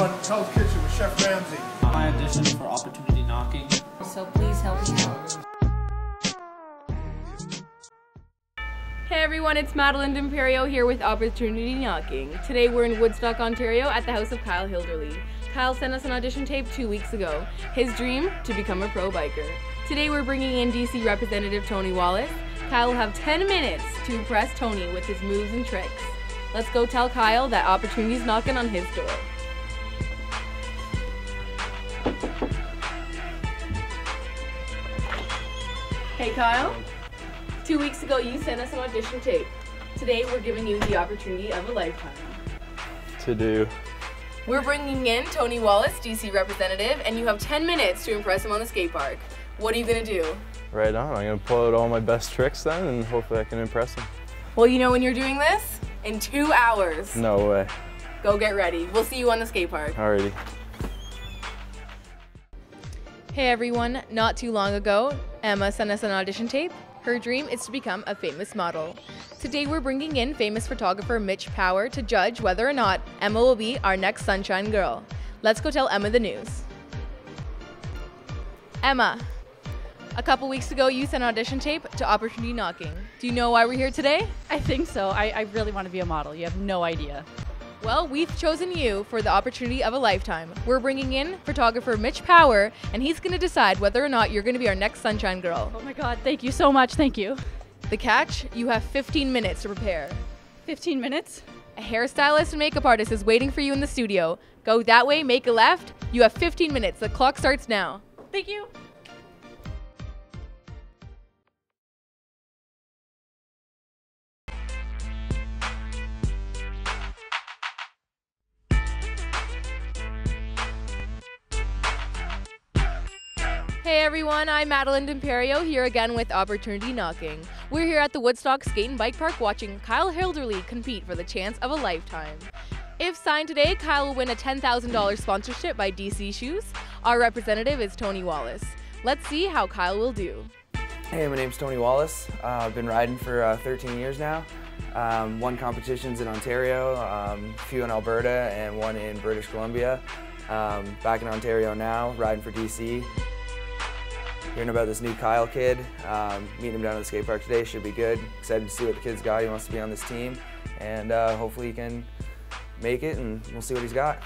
on Hell's Kitchen with Chef Ramsay. I auditioned for Opportunity Knocking. So please help me out. Hey everyone, it's Madeline D'Imperio here with Opportunity Knocking. Today we're in Woodstock, Ontario at the house of Kyle Hilderly. Kyle sent us an audition tape 2 weeks ago. His dream, to become a pro biker. Today we're bringing in DC Representative Tony Wallace. Kyle will have 10 minutes to impress Tony with his moves and tricks. Let's go tell Kyle that opportunity's knocking on his door. Hey Kyle, 2 weeks ago you sent us an audition tape. Today we're giving you the opportunity of a lifetime. To do. We're bringing in Tony Wallace, DC Representative, and you have 10 minutes to impress him on the skate park. What are you gonna do? Right on, I'm gonna pull out all my best tricks then and hopefully I can impress him. Well, you know when you're doing this? In 2 hours. No way. Go get ready. We'll see you on the skate park. Alrighty. Hey everyone, not too long ago, Emma sent us an audition tape. Her dream is to become a famous model. Today we're bringing in famous photographer Mitch Power to judge whether or not Emma will be our next sunshine girl. Let's go tell Emma the news. Emma, a couple weeks ago you sent an audition tape to Opportunity Knocking. Do you know why we're here today? I think so. I really want to be a model. You have no idea. Well, we've chosen you for the opportunity of a lifetime. We're bringing in photographer Mitch Power, and he's going to decide whether or not you're going to be our next sunshine girl. Oh my God, thank you so much. Thank you. The catch, you have 15 minutes to prepare. 15 minutes? A hairstylist and makeup artist is waiting for you in the studio. Go that way, make a left. You have 15 minutes. The clock starts now. Thank you. Hey everyone, I'm Madeline D'Imperio here again with Opportunity Knocking. We're here at the Woodstock Skate and Bike Park watching Kyle Hilderly compete for the chance of a lifetime. If signed today, Kyle will win a $10,000 sponsorship by DC Shoes. Our representative is Tony Wallace. Let's see how Kyle will do. Hey, my name's Tony Wallace. I've been riding for 13 years now. Won competitions in Ontario, a few in Alberta, and one in British Columbia. Back in Ontario now, riding for DC. Hearing about this new Kyle kid, meeting him down at the skate park today should be good. Excited to see what the kid's got. He wants to be on this team, and hopefully he can make it, and we'll see what he's got.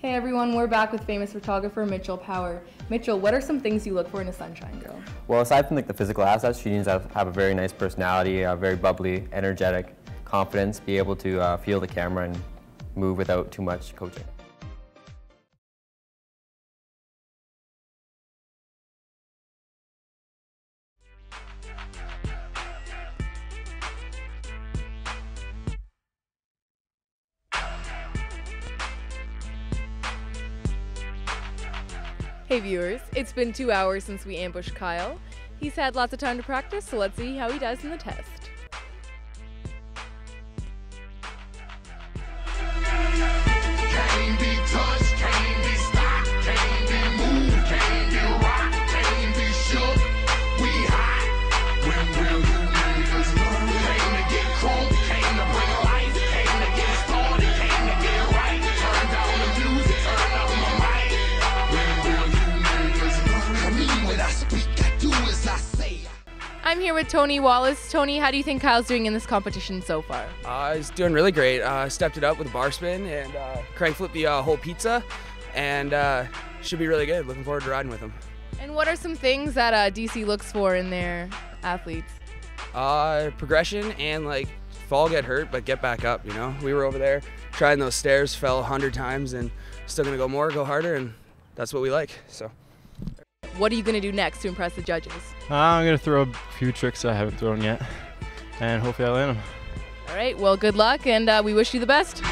Hey everyone, we're back with famous photographer Mitch Power. Mitchell, what are some things you look for in a sunshine girl? Well, aside from like the physical assets, she needs to have a very nice personality, very bubbly, energetic, confidence, be able to feel the camera and move without too much coaching. Hey viewers, it's been 2 hours since we ambushed Kyle. He's had lots of time to practice, so let's see how he does in the test. I'm here with Tony Wallace. Tony, how do you think Kyle's doing in this competition so far? He's doing really great. Stepped it up with a bar spin and crank flip the whole pizza, and should be really good. Looking forward to riding with him. And what are some things that DC looks for in their athletes? Progression and like fall, get hurt, but get back up, you know? We were over there trying those stairs, fell 100 times, and still gonna go more, go harder, and that's what we like, so. What are you going to do next to impress the judges? I'm going to throw a few tricks I haven't thrown yet, and hopefully I'll land them. All right, well, good luck, and we wish you the best.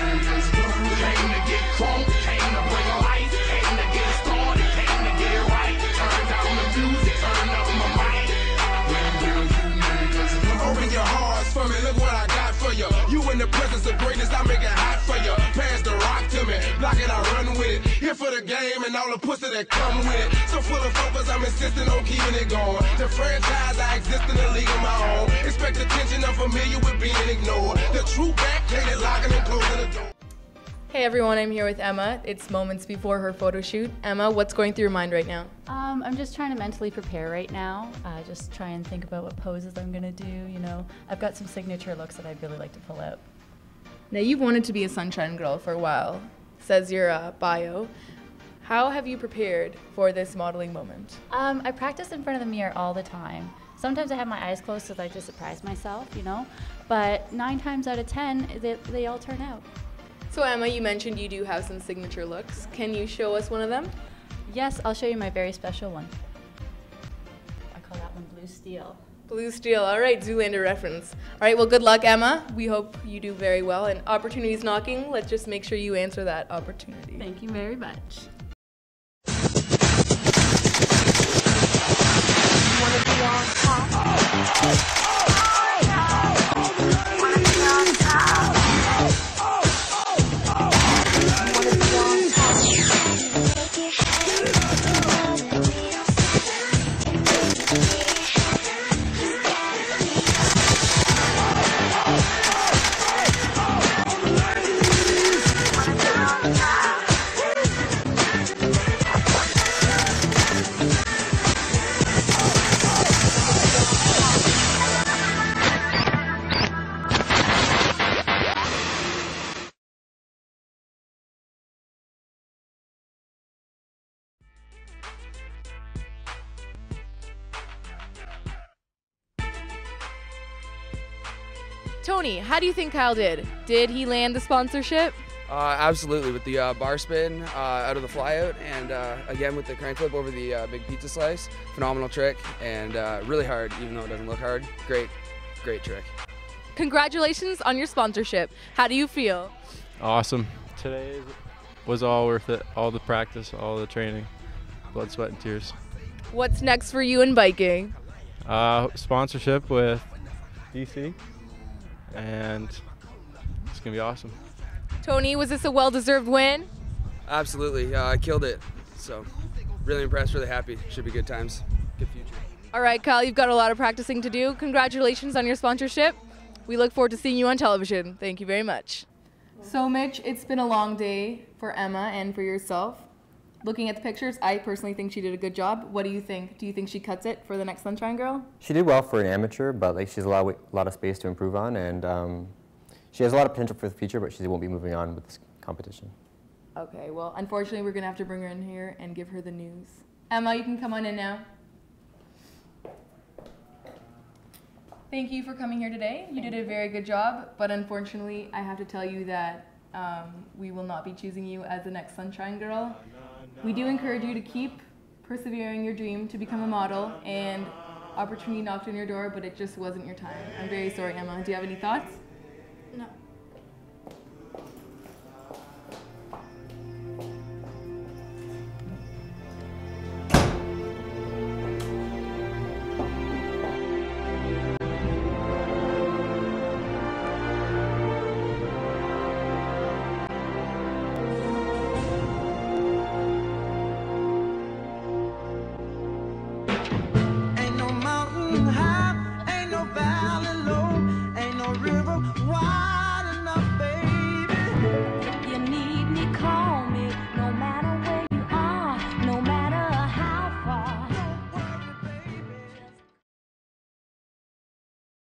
You in the presence of greatness, I make it hot for you. Pass the rock to me, block it, I run with it. Here for the game and all the pussy that come with it. So full of focus, I'm insisting on keeping it going. The franchise, I exist in the league of my own. Expect attention, I'm familiar with being ignored. The true back, locking and closing the door. Hey everyone, I'm here with Emma. It's moments before her photo shoot. Emma, what's going through your mind right now? I'm just trying to mentally prepare right now. Just try and think about what poses I'm gonna do, you know. I've got some signature looks that I'd really like to pull out. Now you've wanted to be a sunshine girl for a while, says your bio. How have you prepared for this modeling moment? I practice in front of the mirror all the time. Sometimes I have my eyes closed so that I just surprise myself, you know. But 9 times out of 10, they all turn out. So Emma, you mentioned you do have some signature looks. Can you show us one of them? Yes, I'll show you my very special one. I call that one Blue Steel. Blue Steel, all right, Zoolander reference. All right, well, good luck, Emma. We hope you do very well. And opportunity's knocking. Let's just make sure you answer that opportunity. Thank you very much. Tony, how do you think Kyle did? Did he land the sponsorship? Absolutely, with the bar spin out of the flyout, and again with the crank flip over the big pizza slice. Phenomenal trick, and really hard, even though it doesn't look hard. Great, great trick. Congratulations on your sponsorship. How do you feel? Awesome. Today was all worth it. All the practice, all the training, blood, sweat, and tears. What's next for you in biking? Sponsorship with DC. And it's gonna be awesome. Tony, was this a well-deserved win? Absolutely, I killed it. So, really impressed, really happy. Should be good times, good future. All right, Kyle, you've got a lot of practicing to do. Congratulations on your sponsorship. We look forward to seeing you on television. Thank you very much. So, Mitch, it's been a long day for Emma and for yourself. Looking at the pictures, I personally think she did a good job. What do you think? Do you think she cuts it for the next Sunshine Girl? She did well for an amateur, but like she's a lot of space to improve on, and she has a lot of potential for the future, but she won't be moving on with this competition. Okay, well, unfortunately, we're going to have to bring her in here and give her the news. Emma, you can come on in now. Thank you for coming here today. You did a very good job, but unfortunately, I have to tell you that we will not be choosing you as the next Sunshine Girl. We do encourage you to keep persevering your dream to become a model, and opportunity knocked on your door, but it just wasn't your time. I'm very sorry, Emma. Do you have any thoughts?